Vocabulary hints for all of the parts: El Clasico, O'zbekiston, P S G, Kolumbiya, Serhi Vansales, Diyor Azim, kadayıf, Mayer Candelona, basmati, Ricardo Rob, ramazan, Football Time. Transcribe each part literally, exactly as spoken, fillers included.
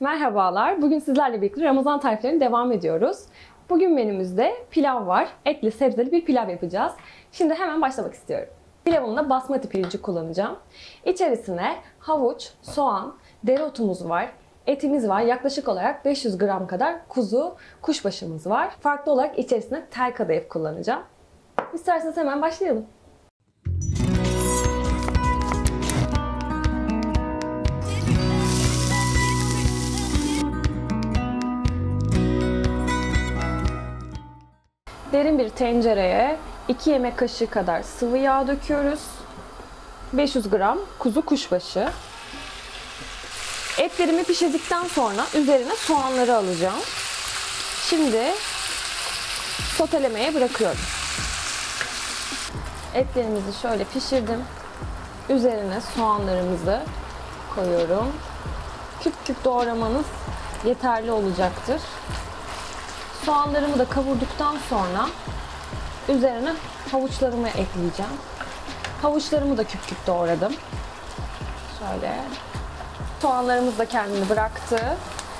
Merhabalar, bugün sizlerle birlikte Ramazan tariflerine devam ediyoruz. Bugün menümüzde pilav var. Etli, sebzeli bir pilav yapacağız. Şimdi hemen başlamak istiyorum. Pilavımda basmati pirinci kullanacağım. İçerisine havuç, soğan, dereotumuz var, etimiz var. Yaklaşık olarak beş yüz gram kadar kuzu, kuşbaşımız var. Farklı olarak içerisine tel kadayıf kullanacağım. İsterseniz hemen başlayalım. Derin bir tencereye iki yemek kaşığı kadar sıvı yağ döküyoruz. beş yüz gram kuzu kuşbaşı. Etlerimi pişirdikten sonra üzerine soğanları alacağım. Şimdi sotelemeye bırakıyorum. Etlerimizi şöyle pişirdim. Üzerine soğanlarımızı koyuyorum. Küp küp doğramanız yeterli olacaktır. Soğanlarımı da kavurduktan sonra üzerine havuçlarımı ekleyeceğim. Havuçlarımı da küp küp doğradım. Şöyle. Soğanlarımız da kendini bıraktı.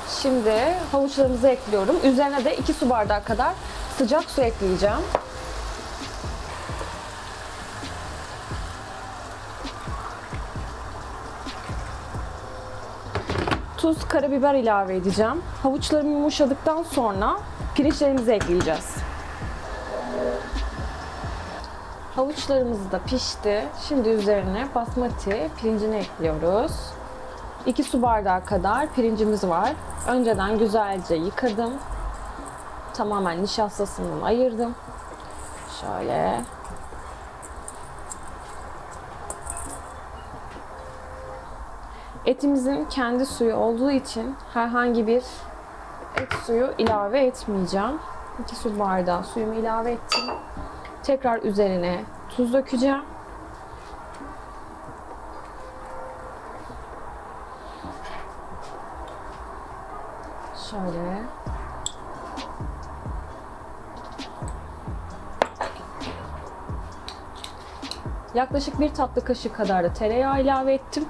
Şimdi havuçlarımızı ekliyorum. Üzerine de iki su bardağı kadar sıcak su ekleyeceğim. Tuz, karabiber ilave edeceğim. Havuçlarım yumuşadıktan sonra pirinçlerimizi ekleyeceğiz. Havuçlarımız da pişti. Şimdi üzerine basmati pirincini ekliyoruz. iki su bardağı kadar pirincimiz var. Önceden güzelce yıkadım. Tamamen nişastasından ayırdım. Şöyle. Etimizin kendi suyu olduğu için herhangi bir et suyu ilave etmeyeceğim. iki su bardağı suyumu ilave ettim. Tekrar üzerine tuz dökeceğim. Şöyle. Yaklaşık bir tatlı kaşığı kadar da tereyağı ilave ettim.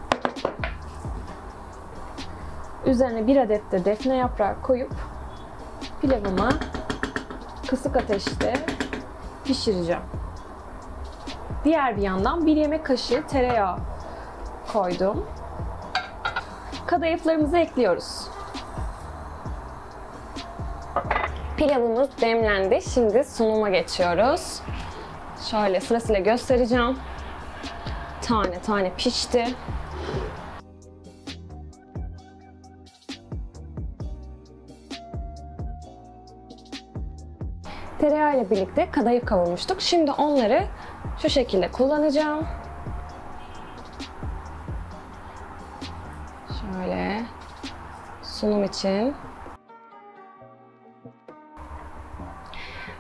Üzerine bir adet de defne yaprağı koyup pilavımı kısık ateşte pişireceğim. Diğer bir yandan bir yemek kaşığı tereyağı koydum. Kadayıflarımızı ekliyoruz. Pilavımız demlendi. Şimdi sunuma geçiyoruz. Şöyle sırasıyla göstereceğim. Tane tane pişti. Tereyağı ile birlikte kadayıf kavurmuştuk. Şimdi onları şu şekilde kullanacağım. Şöyle sunum için.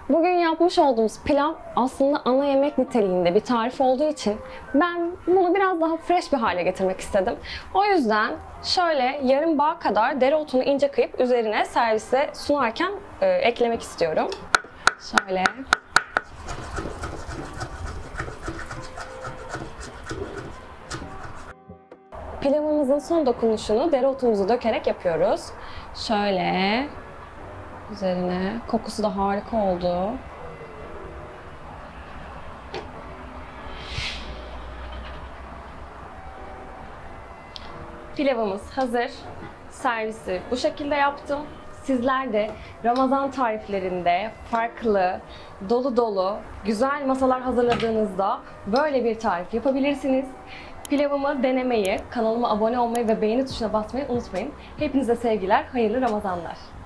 Bugün yapmış olduğumuz pilav aslında ana yemek niteliğinde bir tarif olduğu için ben bunu biraz daha fresh bir hale getirmek istedim. O yüzden şöyle yarım bağ kadar dereotunu ince kıyıp üzerine servise sunarken e, eklemek istiyorum. Şöyle. Pilavımızın son dokunuşunu dereotumuzu dökerek yapıyoruz. Şöyle. Üzerine. Kokusu da harika oldu. Pilavımız hazır. Servisi bu şekilde yaptım. Sizler de Ramazan tariflerinde farklı, dolu dolu, güzel masalar hazırladığınızda böyle bir tarif yapabilirsiniz. Pilavımı denemeyi, kanalıma abone olmayı ve beğeni tuşuna basmayı unutmayın. Hepinize sevgiler, hayırlı Ramazanlar.